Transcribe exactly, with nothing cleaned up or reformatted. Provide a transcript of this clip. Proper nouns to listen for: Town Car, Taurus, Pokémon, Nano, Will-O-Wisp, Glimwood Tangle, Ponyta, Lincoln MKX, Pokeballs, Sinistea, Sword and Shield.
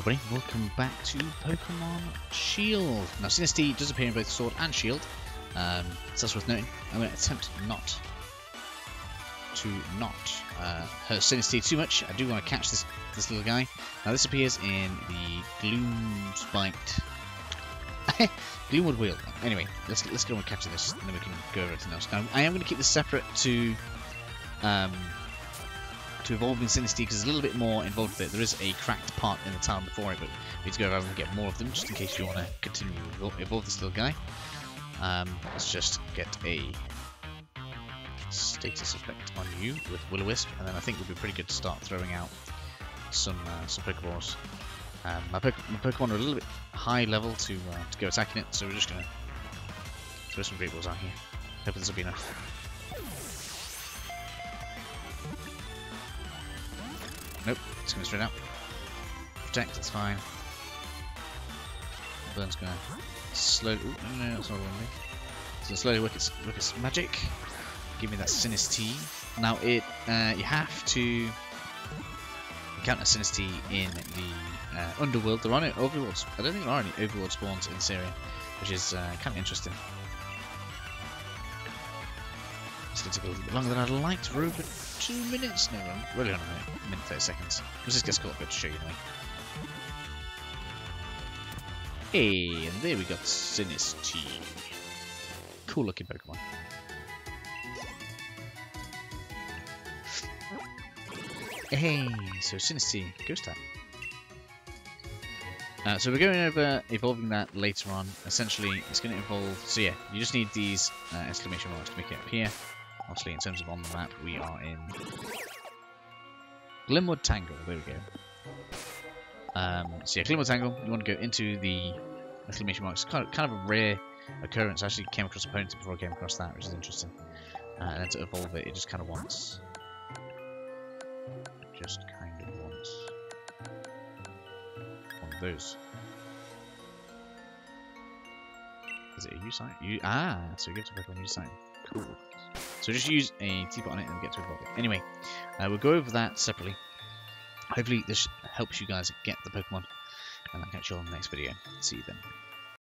everybody, welcome back to Pokemon Shield. Now, Sinistea does appear in both Sword and Shield, um, so that's worth noting. I'm going to attempt not to not uh, hurt Sinistea too much. I do want to catch this this little guy. Now, this appears in the Gloomspiked Glimwood Wheel. Anyway, let's let's go and capture this, and then we can go over everything else. Now, I am going to keep this separate to um, to evolving Sinistea because it's a little bit more involved with it. There is a cracked part in the town before it, but we need to go around and get more of them just in case you want to continue to evolve this little guy. Um, let's just get a status effect on you with Will-O-Wisp, and then I think it would be pretty good to start throwing out some uh, some Pokeballs. Um, my, po my Pokemon are a little bit high level to, uh, to go attacking it, so we're just going to throw some Great Balls out here. Hopefully this will be enough. Nope, it's going straight out. Protect, that's fine. Burn's going to slowly... Ooh, no, no, that's not what I mean. So slowly work its, work its magic. Give me that Sinistea. Now, it uh, you have to... encounter Sinistea in the uh, Underworld. There are no overworld. I don't think there are any overworld spawns in Syria, which is uh, kind of interesting. It's going to take a little bit longer than I'd like to rule, but two minutes no, we're really on a minute, thirty seconds. Let's just get caught, good to show you anyway. Hey, and there we got Sinistea. Cool looking Pokemon. Hey, so Sinistea, ghost type. Uh, so we're going over evolving that later on. Essentially, it's going to evolve. So yeah, you just need these uh, exclamation marks to make it up here. Obviously, in terms of on the map, we are in Glimwood Tangle. There we go. Um, so yeah, Glimwood Tangle. You want to go into the exclamation marks. Kind of, kind of a rare occurrence. I actually came across a Ponyta before I came across that, which is interesting. Uh, and then to evolve it, it just kind of wants. Just kind of wants one of those. Is it a U sign? U ah, so we get to work on U sign. Cool. So just use a teapot on it and we get to evolve it. Anyway, uh, we'll go over that separately. Hopefully this helps you guys get the Pokemon, and I'll catch you all in the next video. See you then.